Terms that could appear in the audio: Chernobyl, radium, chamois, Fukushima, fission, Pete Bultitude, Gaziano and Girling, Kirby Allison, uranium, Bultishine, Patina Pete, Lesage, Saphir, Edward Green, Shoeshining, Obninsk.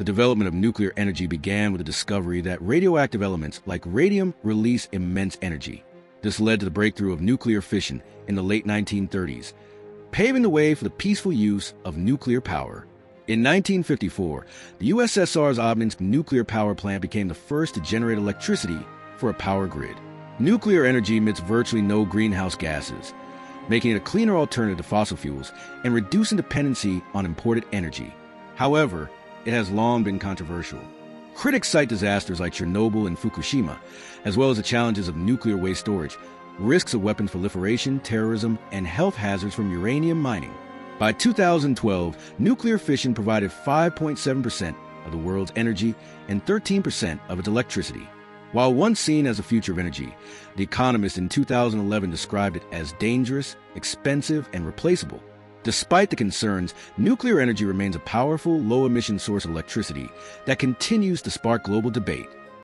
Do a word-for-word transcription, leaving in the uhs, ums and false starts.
The development of nuclear energy began with the discovery that radioactive elements like radium release immense energy. This led to the breakthrough of nuclear fission in the late nineteen thirties, paving the way for the peaceful use of nuclear power. In nineteen fifty-four, the U S S R's Obninsk nuclear power plant became the first to generate electricity for a power grid. Nuclear energy emits virtually no greenhouse gases, making it a cleaner alternative to fossil fuels and reducing dependency on imported energy. However, it has long been controversial. Critics cite disasters like Chernobyl and Fukushima, as well as the challenges of nuclear waste storage, risks of weapons proliferation, terrorism, and health hazards from uranium mining. By two thousand twelve, nuclear fission provided five point seven percent of the world's energy and thirteen percent of its electricity. While once seen as a future of energy, The Economist in two thousand eleven described it as dangerous, expensive, and replaceable. Despite the concerns, nuclear energy remains a powerful, low-emission source of electricity that continues to spark global debate.